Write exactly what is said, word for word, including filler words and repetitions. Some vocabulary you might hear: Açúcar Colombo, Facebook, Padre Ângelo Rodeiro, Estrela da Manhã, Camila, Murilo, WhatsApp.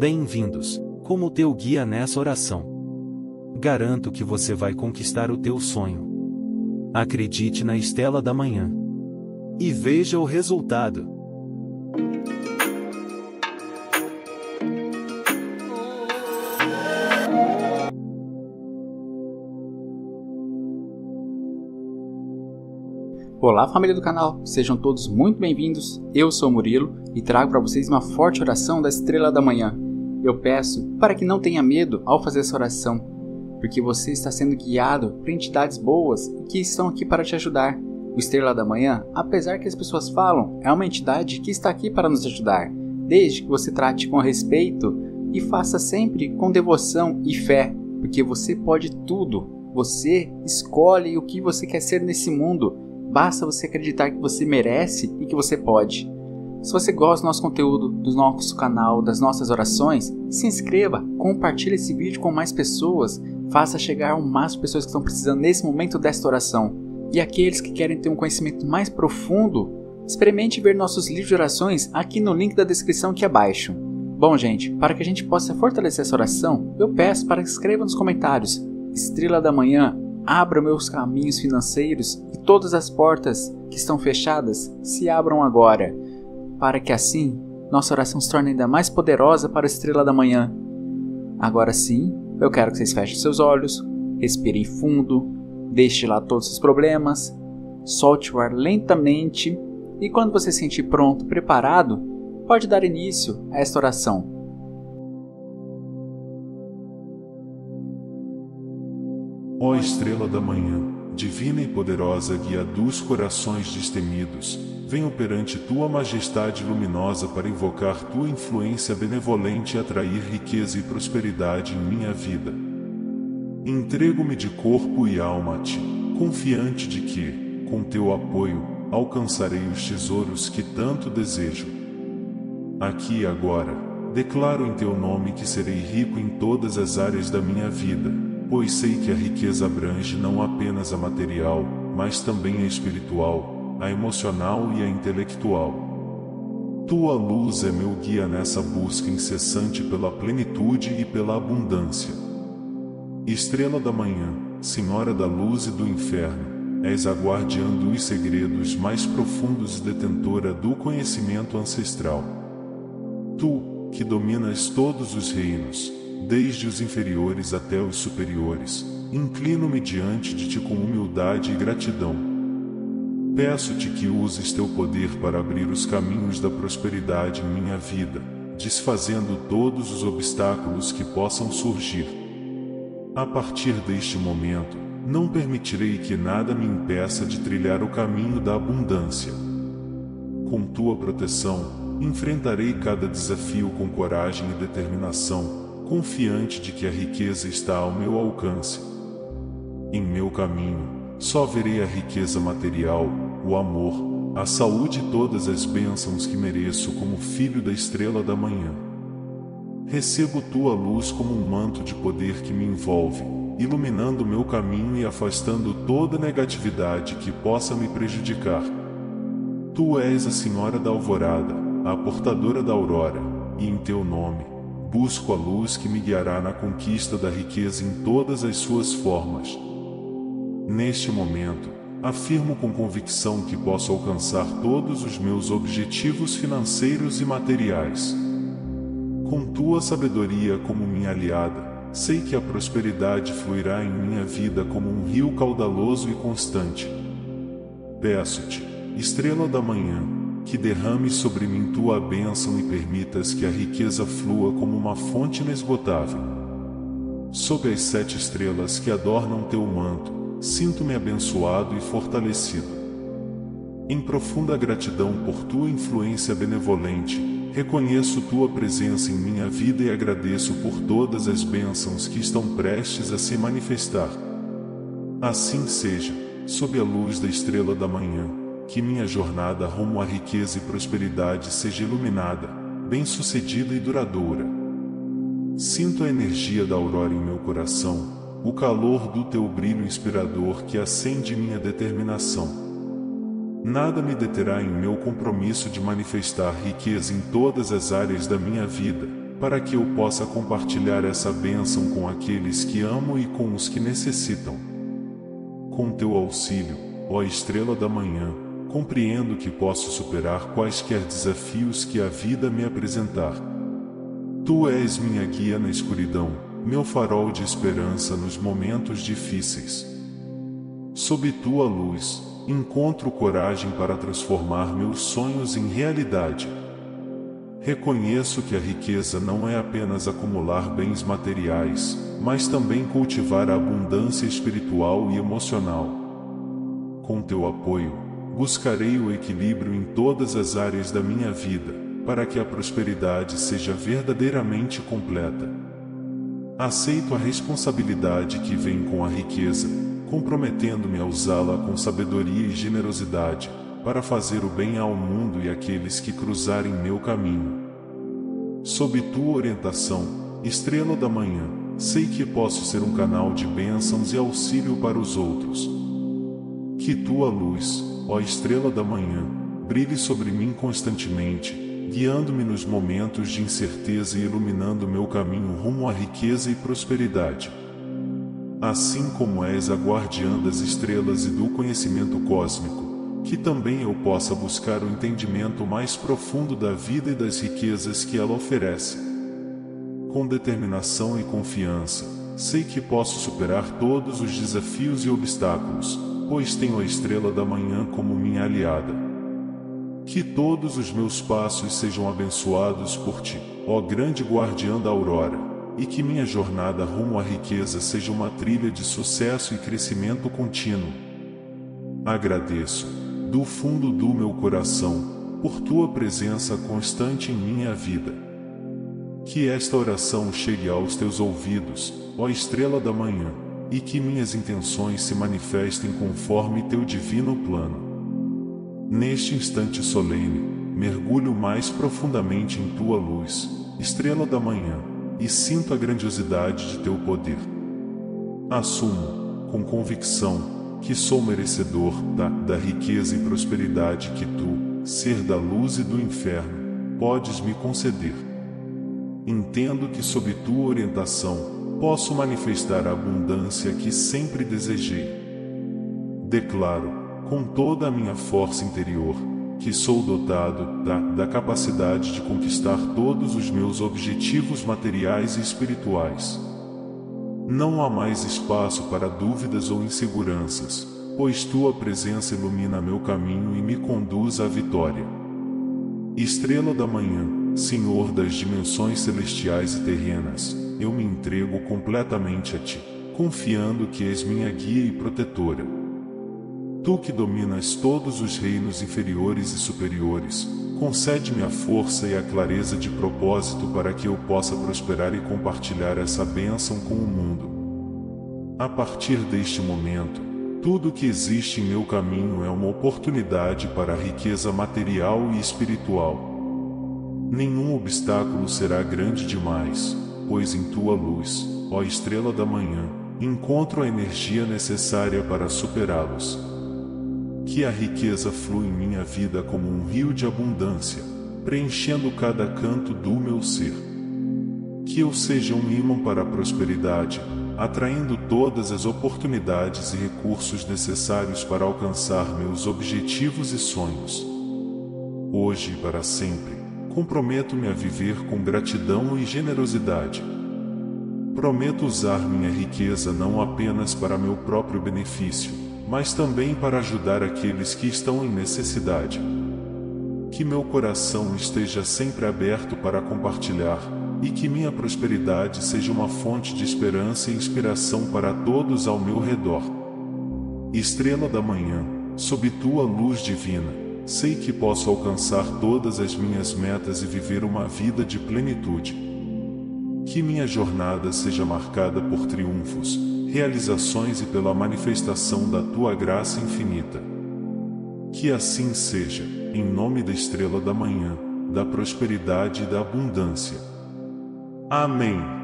Bem-vindos, como teu guia nessa oração. Garanto que você vai conquistar o teu sonho. Acredite na Estrela da Manhã e veja o resultado. Olá, família do canal, sejam todos muito bem-vindos. Eu sou o Murilo e trago para vocês uma forte oração da Estrela da Manhã. Eu peço para que não tenha medo ao fazer essa oração, porque você está sendo guiado por entidades boas que estão aqui para te ajudar. O Estrela da Manhã, apesar que as pessoas falam, é uma entidade que está aqui para nos ajudar, desde que você trate com respeito e faça sempre com devoção e fé, porque você pode tudo, você escolhe o que você quer ser nesse mundo, basta você acreditar que você merece e que você pode. Se você gosta do nosso conteúdo, do nosso canal, das nossas orações, se inscreva, compartilhe esse vídeo com mais pessoas, faça chegar ao máximo pessoas que estão precisando nesse momento desta oração. E aqueles que querem ter um conhecimento mais profundo, experimente ver nossos livros de orações aqui no link da descrição aqui abaixo. Bom, gente, para que a gente possa fortalecer essa oração, eu peço para que escreva nos comentários: Estrela da Manhã, abra meus caminhos financeiros e todas as portas que estão fechadas se abram agora, para que assim nossa oração se torne ainda mais poderosa para a Estrela da Manhã. Agora sim, eu quero que vocês fechem seus olhos, respirem fundo, deixe lá todos os problemas, solte o ar lentamente e quando você se sentir pronto, preparado, pode dar início a esta oração. Ó Estrela da Manhã, divina e poderosa guia dos corações destemidos, venho perante Tua Majestade luminosa para invocar Tua influência benevolente e atrair riqueza e prosperidade em minha vida. Entrego-me de corpo e alma a Ti, confiante de que, com Teu apoio, alcançarei os tesouros que tanto desejo. Aqui e agora, declaro em Teu nome que serei rico em todas as áreas da minha vida, pois sei que a riqueza abrange não apenas a material, mas também a espiritual, a emocional e a intelectual. Tua luz é meu guia nessa busca incessante pela plenitude e pela abundância. Estrela da Manhã, Senhora da Luz e do Inferno, és a guardiã dos segredos mais profundos e detentora do conhecimento ancestral. Tu, que dominas todos os reinos, desde os inferiores até os superiores, inclino-me diante de Ti com humildade e gratidão. Peço-Te que uses Teu poder para abrir os caminhos da prosperidade em minha vida, desfazendo todos os obstáculos que possam surgir. A partir deste momento, não permitirei que nada me impeça de trilhar o caminho da abundância. Com Tua proteção, enfrentarei cada desafio com coragem e determinação, confiante de que a riqueza está ao meu alcance. Em meu caminho, só verei a riqueza material, o amor, a saúde e todas as bênçãos que mereço como filho da Estrela da Manhã. Recebo Tua luz como um manto de poder que me envolve, iluminando meu caminho e afastando toda negatividade que possa me prejudicar. Tu és a Senhora da Alvorada, a portadora da aurora, e em Teu nome, busco a luz que me guiará na conquista da riqueza em todas as suas formas. Neste momento, afirmo com convicção que posso alcançar todos os meus objetivos financeiros e materiais. Com Tua sabedoria como minha aliada, sei que a prosperidade fluirá em minha vida como um rio caudaloso e constante. Peço-Te, Estrela da Manhã, que derrames sobre mim Tua bênção e permitas que a riqueza flua como uma fonte inesgotável. Sob as sete estrelas que adornam Teu manto, sinto-me abençoado e fortalecido. Em profunda gratidão por Tua influência benevolente, reconheço Tua presença em minha vida e agradeço por todas as bênçãos que estão prestes a se manifestar. Assim seja, sob a luz da Estrela da Manhã, que minha jornada rumo à riqueza e prosperidade seja iluminada, bem-sucedida e duradoura. Sinto a energia da aurora em meu coração, o calor do Teu brilho inspirador que acende minha determinação. Nada me deterá em meu compromisso de manifestar riqueza em todas as áreas da minha vida, para que eu possa compartilhar essa bênção com aqueles que amo e com os que necessitam. Com teu auxílio, ó Estrela da Manhã, compreendo que posso superar quaisquer desafios que a vida me apresentar. Tu és minha guia na escuridão, meu farol de esperança nos momentos difíceis. Sob tua luz, encontro coragem para transformar meus sonhos em realidade. Reconheço que a riqueza não é apenas acumular bens materiais, mas também cultivar a abundância espiritual e emocional. Com teu apoio, buscarei o equilíbrio em todas as áreas da minha vida, para que a prosperidade seja verdadeiramente completa. Aceito a responsabilidade que vem com a riqueza, comprometendo-me a usá-la com sabedoria e generosidade, para fazer o bem ao mundo e àqueles que cruzarem meu caminho. Sob tua orientação, Estrela da Manhã, sei que posso ser um canal de bênçãos e auxílio para os outros. Que tua luz, ó Estrela da Manhã, brilhe sobre mim constantemente, guiando-me nos momentos de incerteza e iluminando meu caminho rumo à riqueza e prosperidade. Assim como és a guardiã das estrelas e do conhecimento cósmico, que também eu possa buscar o entendimento mais profundo da vida e das riquezas que ela oferece. Com determinação e confiança, sei que posso superar todos os desafios e obstáculos, pois tenho a Estrela da Manhã como minha aliada. Que todos os meus passos sejam abençoados por ti, ó grande guardiã da aurora, e que minha jornada rumo à riqueza seja uma trilha de sucesso e crescimento contínuo. Agradeço, do fundo do meu coração, por tua presença constante em minha vida. Que esta oração chegue aos teus ouvidos, ó Estrela da Manhã, e que minhas intenções se manifestem conforme teu divino plano. Neste instante solene, mergulho mais profundamente em tua luz, Estrela da Manhã, e sinto a grandiosidade de teu poder. Assumo, com convicção, que sou merecedor da, da riqueza e prosperidade que tu, ser da luz e do inferno, podes me conceder. Entendo que sob tua orientação, posso manifestar a abundância que sempre desejei. Declaro, com toda a minha força interior, que sou dotado da, da capacidade de conquistar todos os meus objetivos materiais e espirituais. Não há mais espaço para dúvidas ou inseguranças, pois tua presença ilumina meu caminho e me conduz à vitória. Estrela da Manhã, Senhor das dimensões celestiais e terrenas, eu me entrego completamente a ti, confiando que és minha guia e protetora. Tu que dominas todos os reinos inferiores e superiores, concede-me a força e a clareza de propósito para que eu possa prosperar e compartilhar essa bênção com o mundo. A partir deste momento, tudo que existe em meu caminho é uma oportunidade para a riqueza material e espiritual. Nenhum obstáculo será grande demais, pois em tua luz, ó Estrela da Manhã, encontro a energia necessária para superá-los. Que a riqueza flua em minha vida como um rio de abundância, preenchendo cada canto do meu ser. Que eu seja um ímã para a prosperidade, atraindo todas as oportunidades e recursos necessários para alcançar meus objetivos e sonhos. Hoje e para sempre, comprometo-me a viver com gratidão e generosidade. Prometo usar minha riqueza não apenas para meu próprio benefício, mas também para ajudar aqueles que estão em necessidade. Que meu coração esteja sempre aberto para compartilhar, e que minha prosperidade seja uma fonte de esperança e inspiração para todos ao meu redor. Estrela da Manhã, sob tua luz divina, sei que posso alcançar todas as minhas metas e viver uma vida de plenitude. Que minha jornada seja marcada por triunfos, realizações e pela manifestação da tua graça infinita. Que assim seja, em nome da Estrela da Manhã, da prosperidade e da abundância. Amém.